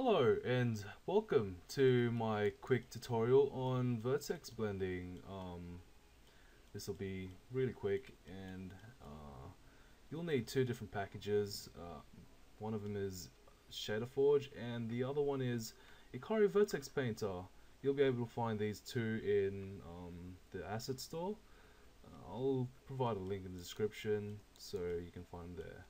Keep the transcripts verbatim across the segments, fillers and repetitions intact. Hello and welcome to my quick tutorial on vertex blending. Um, this will be really quick, and uh, you'll need two different packages. Uh, one of them is Shader Forge and the other one is Ikari Vertex Painter. You'll be able to find these two in um, the Asset Store. Uh, I'll provide a link in the description so you can find them there.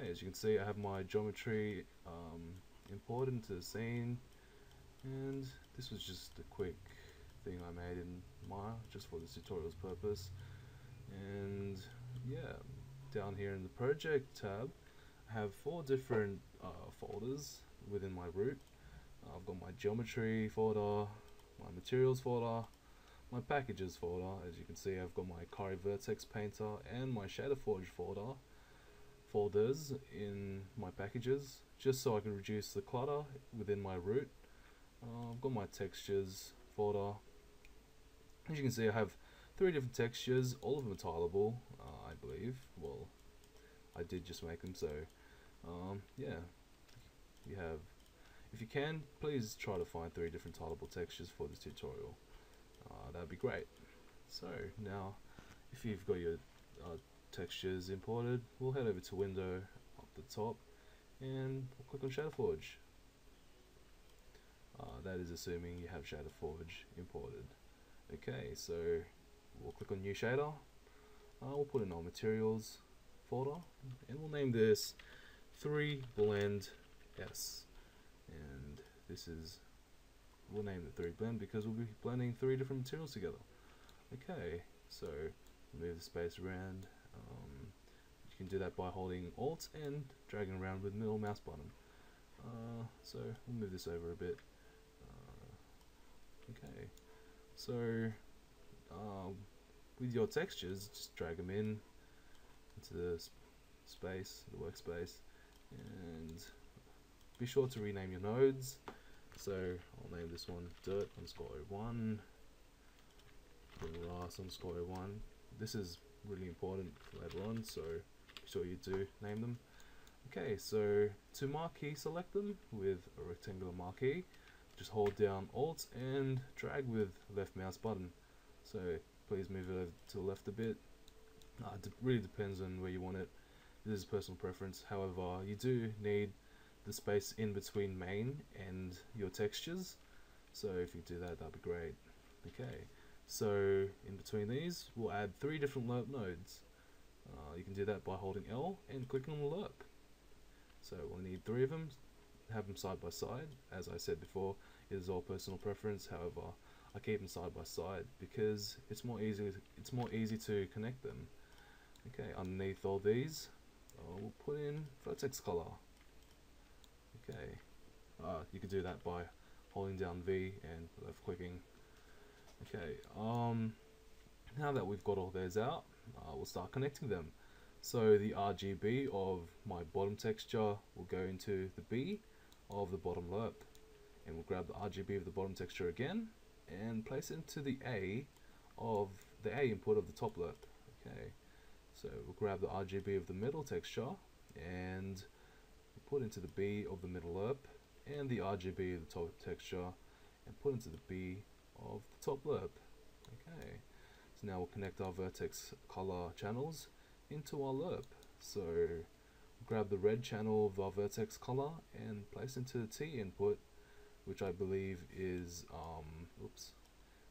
Okay, as you can see, I have my geometry um, imported into the scene, and this was just a quick thing I made in Maya just for this tutorial's purpose. And yeah, down here in the project tab I have four different uh, folders within my root. uh, I've got my geometry folder, my materials folder, my packages folder. As you can see, I've got my Ikari Vertex Painter and my Shader Forge folder folders in my packages, just so I can reduce the clutter within my root. Uh, I've got my textures folder. As you can see, I have three different textures. All of them are tileable, uh, I believe. Well, I did just make them, so um, yeah. You have, if you can, please try to find three different tileable textures for this tutorial. Uh, that'd be great. So now, if you've got your uh, textures imported, we'll head over to Window up the top, and we'll click on Shader Forge. Uh, that is assuming you have Shader Forge imported. Okay, so we'll click on New Shader. Uh, we'll put in our Materials folder, and we'll name this three blend S. And this is, we'll name it three blend because we'll be blending three different materials together. Okay, so move the space around. Um, you can do that by holding Alt and dragging around with middle mouse button. Uh, so we'll move this over a bit. Uh, okay, so uh, with your textures, just drag them in into the sp space, the workspace, and be sure to rename your nodes. So I'll name this one dirt underscore oh one, grass underscore oh one. This is really important for later on, so be sure you do name them. Okay, so to marquee select them with a rectangular marquee, just hold down Alt and drag with left mouse button. So please move it over to the left a bit. Uh, it really depends on where you want it. This is personal preference. However, you do need the space in between main and your textures, so if you do that, that'd be great. Okay, so in between these, we'll add three different LERP nodes. Uh, you can do that by holding L and clicking on the LERP. So we'll need three of them, have them side by side. As I said before, it is all personal preference. However, I keep them side by side because it's more easy. It's more easy to connect them. Okay, underneath all these, uh, we'll put in vertex color. Okay, uh, you can do that by holding down V and left clicking. Okay, um, now that we've got all those out, uh, we'll start connecting them. So the R G B of my bottom texture will go into the B of the bottom LERP, and we'll grab the R G B of the bottom texture again and place it into the A of the A input of the top LERP. Okay, so we'll grab the R G B of the middle texture and put into the B of the middle LERP, and the R G B of the top texture and put into the B of the top LERP. Okay, so now we'll connect our vertex color channels into our LERP. So we'll grab the red channel of our vertex color and place into the T input, which I believe is um, oops,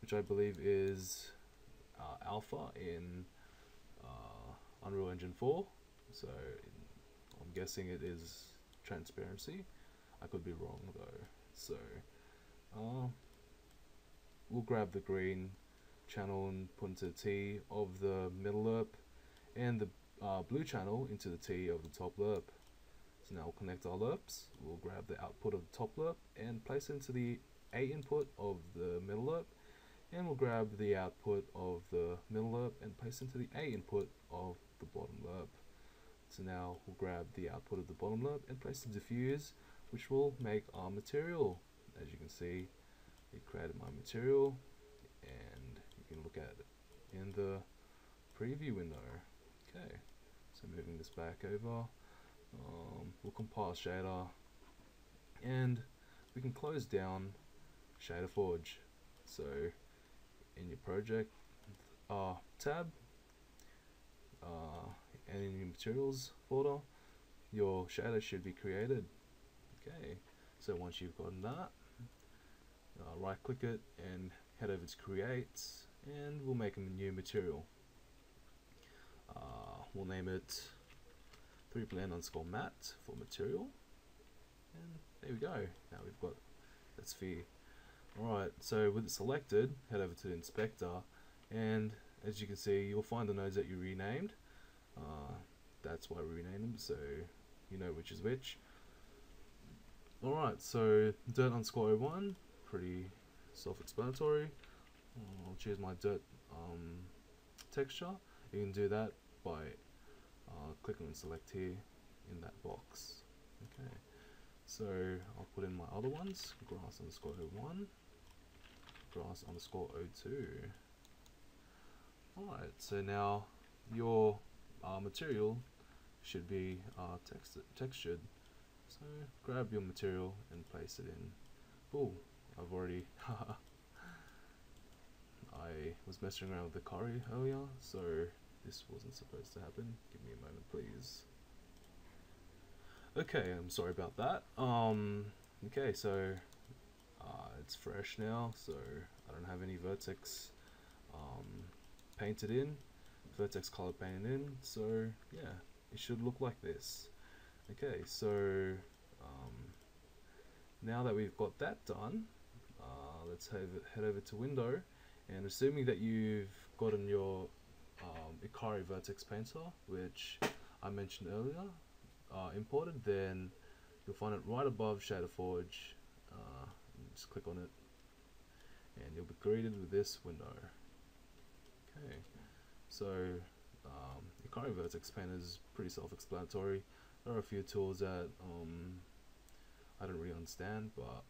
which I believe is uh, alpha in uh, Unreal Engine four. So I'm guessing it is transparency. I could be wrong though. So. Uh, We'll grab the green channel and put into the T of the middle LERP, and the uh, blue channel into the T of the top LERP. So now we'll connect our LERPs. We'll grab the output of the top LERP and place it into the A input of the middle LERP, and we'll grab the output of the middle LERP and place it into the A input of the bottom LERP. So now we'll grab the output of the bottom LERP and place the diffuse, which will make our material. As you can see, it created my material, and you can look at it in the preview window. Okay, so moving this back over, um, we'll compile shader, and we can close down Shader Forge. So in your project uh, tab uh, and in your materials folder, your shader should be created. Okay, so once you've gotten that, uh, right click it and head over to create, and we'll make a new material. Uh, we'll name it three blend underscore matte for material, and there we go. Now we've got that sphere. Alright, so with it selected, head over to the inspector, and as you can see, you'll find the nodes that you renamed. Uh, that's why we renamed them, so you know which is which. Alright, so dirt underscore oh one, pretty self-explanatory. I'll choose my dirt um, texture. You can do that by uh, clicking on select here in that box. Okay, so I'll put in my other ones, grass underscore oh one, grass underscore oh two. Alright, so now your uh, material should be uh, text textured. So grab your material and place it in. Cool, I've already I was messing around with the Ikari earlier, so this wasn't supposed to happen. Give me a moment, please. Okay, I'm sorry about that. Um, okay, so uh, it's fresh now, so I don't have any vertex um, painted in, vertex color painted in, so yeah, it should look like this. Okay, so um, now that we've got that done, uh, let's have, head over to Window. And assuming that you've gotten your um, Ikari Vertex Painter, which I mentioned earlier, uh, imported, then you'll find it right above Shader Forge. Uh, just click on it, and you'll be greeted with this window. Okay, so um, Ikari Vertex Painter is pretty self-explanatory. There are a few tools that um, I don't really understand, but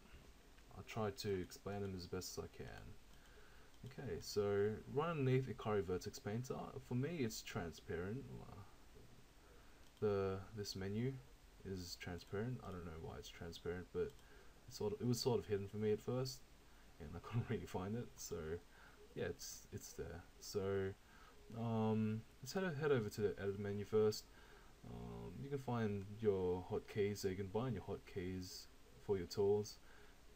I'll try to explain them as best as I can. Okay, so right underneath Ikari Vertex Painter, for me it's transparent. The this menu is transparent. I don't know why it's transparent, but it's sort of, it was sort of hidden for me at first, and I couldn't really find it. So yeah, it's it's there. So um, let's head head over to the edit menu first. Um, you can find your hotkeys, so you can bind your hotkeys for your tools.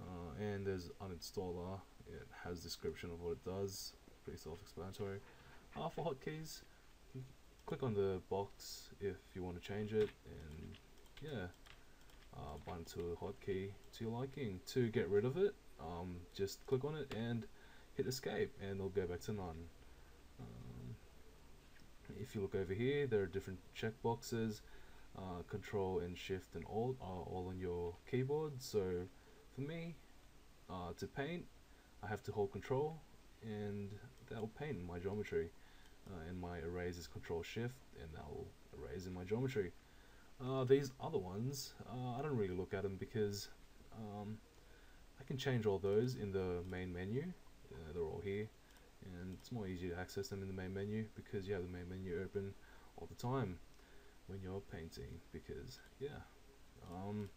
Uh, and there's uninstaller. It has description of what it does, pretty self-explanatory. Uh, for hotkeys, click on the box if you want to change it, and yeah, uh, bind to a hotkey to your liking. To get rid of it, um, just click on it and hit escape, and it'll go back to none. Um, if you look over here, there are different checkboxes. Uh, control and shift and alt are all on your keyboard. So for me, uh, to paint, I have to hold control, and that'll paint in my geometry, uh, and my erase is control shift, and that'll erase in my geometry. Uh, these other ones, uh, I don't really look at them because um, I can change all those in the main menu. Uh, they're all here, and it's more easy to access them in the main menu because you have the main menu open all the time when you're painting, because yeah. Um,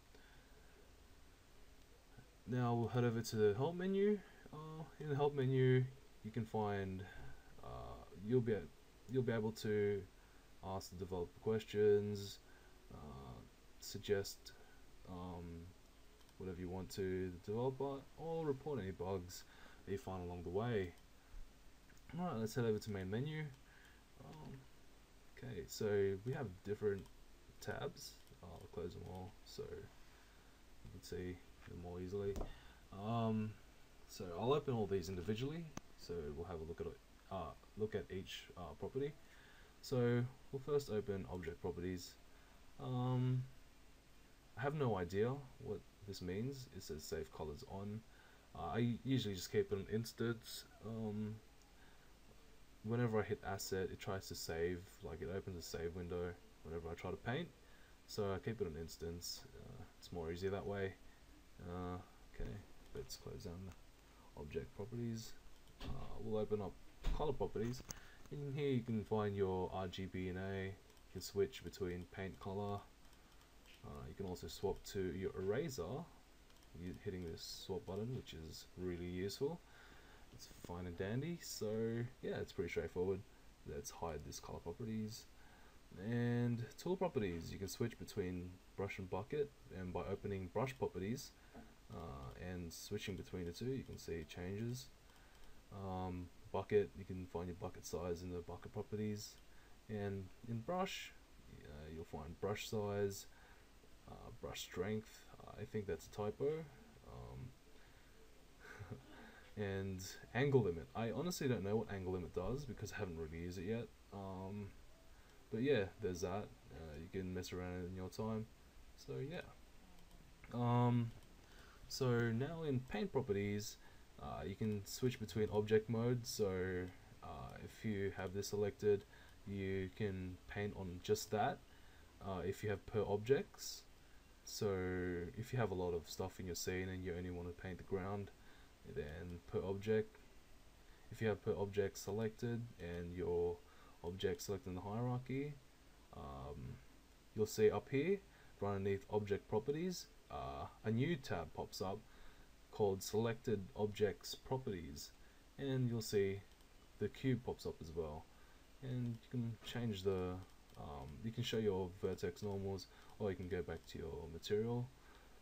now we'll head over to the help menu. Uh, in the help menu, you can find uh, you'll be you'll be able to ask the developer questions, uh, suggest um, whatever you want to the developer, or report any bugs that you find along the way. All right, let's head over to main menu. Um, okay, so we have different tabs. I'll close them all so you can see them more easily. Um, So I'll open all these individually, so we'll have a look at uh, look at each uh, property. So we'll first open object properties. Um, I have no idea what this means. It says save colors on. Uh, I usually just keep it on instance. Um, whenever I hit asset, it tries to save. Like it opens a save window whenever I try to paint. So I keep it on instance. Uh, it's more easier that way. Uh, okay, let's close down the object properties. Uh, we'll open up color properties. In here you can find your R G B and A. You can switch between paint color. Uh, you can also swap to your eraser hitting this swap button, which is really useful. It's fine and dandy. So yeah, it's pretty straightforward. Let's hide this color properties. And tool properties, you can switch between brush and bucket, and by opening brush properties uh, and switching between the two, you can see it changes. Um, bucket, you can find your bucket size in the bucket properties, and in brush uh, you'll find brush size, uh, brush strength, I think that's a typo, um, and angle limit. I honestly don't know what angle limit does because I haven't really used it yet. Um, But yeah, there's that. Uh, you can mess around in your time. So yeah. Um, so now in paint properties, uh, you can switch between object modes. So uh, if you have this selected, you can paint on just that. Uh, if you have per objects, so if you have a lot of stuff in your scene and you only want to paint the ground, then per object. If you have per object selected and your object selected in the hierarchy, um, you'll see up here right underneath object properties, uh, a new tab pops up called selected objects properties, and you'll see the cube pops up as well, and you can change the um, you can show your vertex normals, or you can go back to your material.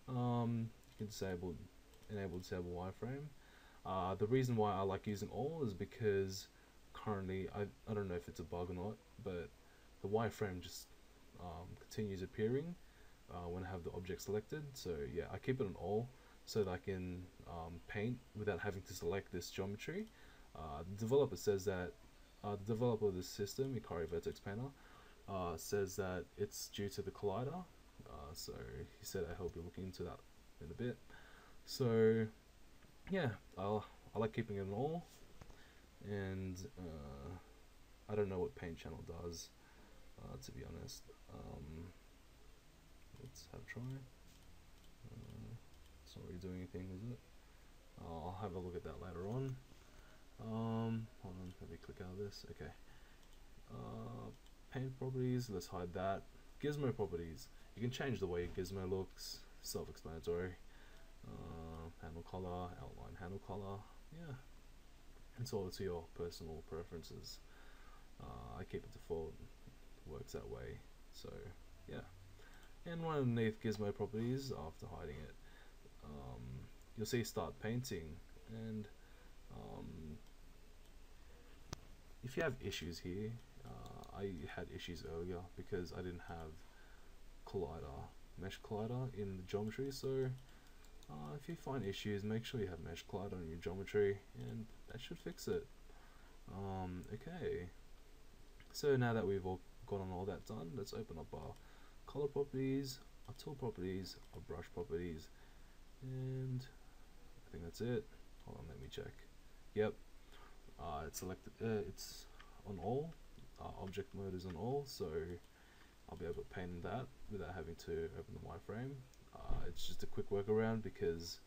Um, you can disable enable disable wireframe. Uh, the reason why I like using all is because currently, I, I don't know if it's a bug or not, but the wireframe just um, continues appearing uh, when I have the object selected. So yeah, I keep it on all so that I can um, paint without having to select this geometry. Uh, the developer says that, uh, the developer of this system, Ikari Vertex Painter, uh, says that it's due to the collider. Uh, so he said I hope you're looking into that in a bit. So yeah, I'll, I like keeping it on all. And uh, I don't know what paint channel does, uh, to be honest. Um, let's have a try. Uh, it's not really doing anything, is it? Uh, I'll have a look at that later on. Um, hold on, let me click out of this. Okay. Uh, paint properties, let's hide that. Gizmo properties. You can change the way your gizmo looks, self-explanatory. Uh, handle color, outline handle color. Yeah. It's all to your personal preferences. Uh, I keep it default, it works that way. So yeah. And right underneath Gizmo properties, after hiding it, um, you'll see start painting. And um, if you have issues here, uh, I had issues earlier because I didn't have collider, mesh collider in the geometry. So Uh, if you find issues, make sure you have mesh collider on your geometry, and that should fix it. Um, okay, so now that we've all gotten all that done, let's open up our color properties, our tool properties, our brush properties, and I think that's it. Hold on, let me check. Yep, uh, it's selected. Uh, it's on all. Our object mode is on all, so I'll be able to paint that without having to open the wireframe. Uh, it's just a quick workaround because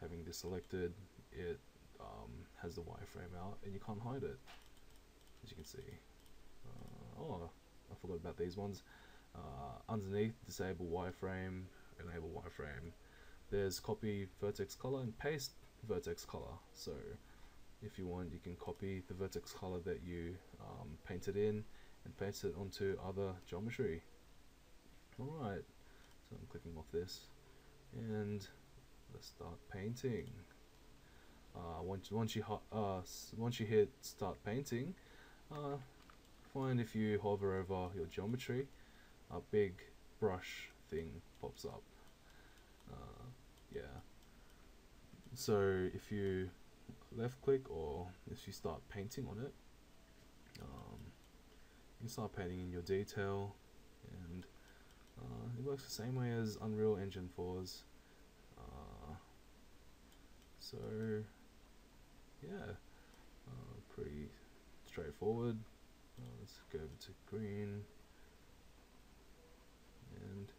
having this selected, it um, has the wireframe out and you can't hide it, as you can see. Uh, oh, I forgot about these ones. Uh, underneath, disable wireframe, enable wireframe. There's copy vertex color and paste vertex color. So if you want, you can copy the vertex color that you um, painted in and paste it onto other geometry. All right. So I'm clicking off this, and let's start painting. Uh, once once you uh, once you hit start painting, uh, find if you hover over your geometry, a big brush thing pops up. Uh, yeah. So if you left click or if you start painting on it, um, you can start painting in your detail, and Uh, it works the same way as Unreal Engine four's. Uh, so, yeah, uh, pretty straightforward. Uh, let's go over to green. And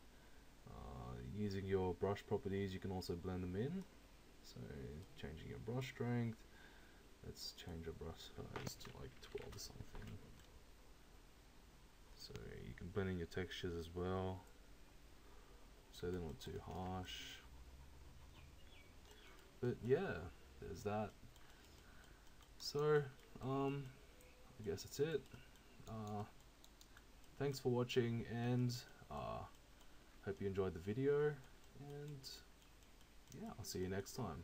uh, using your brush properties, you can also blend them in. So, changing your brush strength. Let's change our brush size to like twelve or something. So, you can blend in your textures as well, so they're not too harsh. but yeah, there's that. So um I guess that's it. Uh thanks for watching, and uh hope you enjoyed the video, and yeah, I'll see you next time.